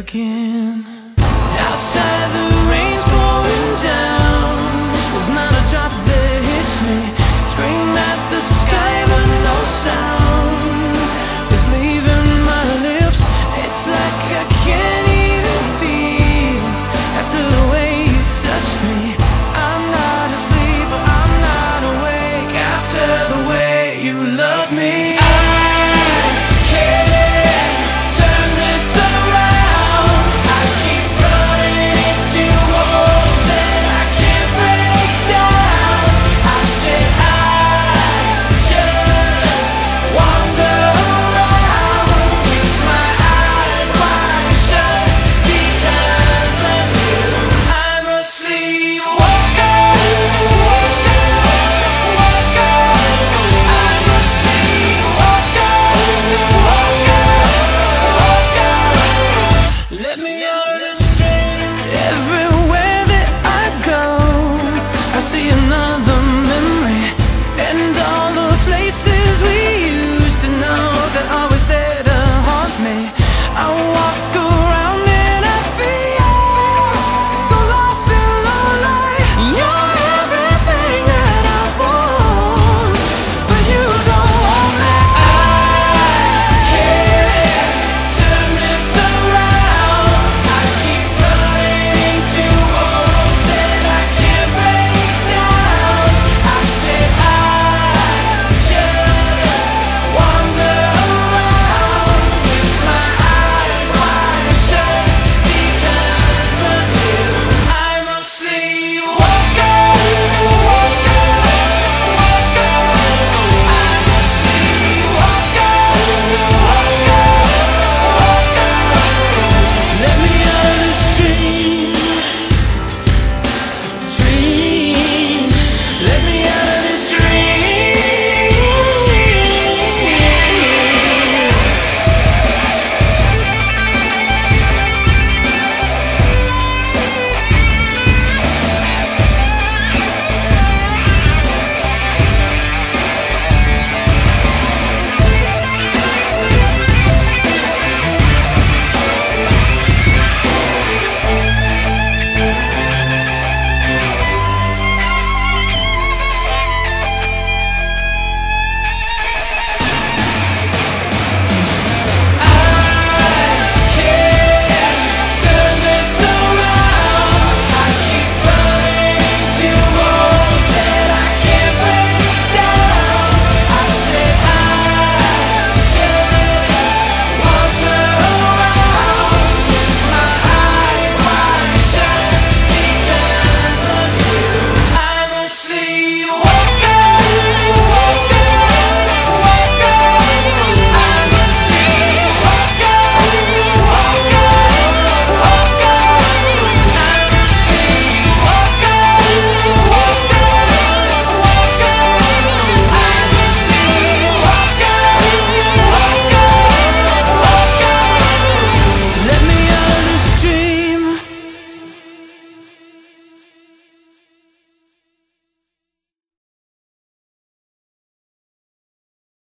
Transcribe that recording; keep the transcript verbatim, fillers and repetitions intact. again. Outside the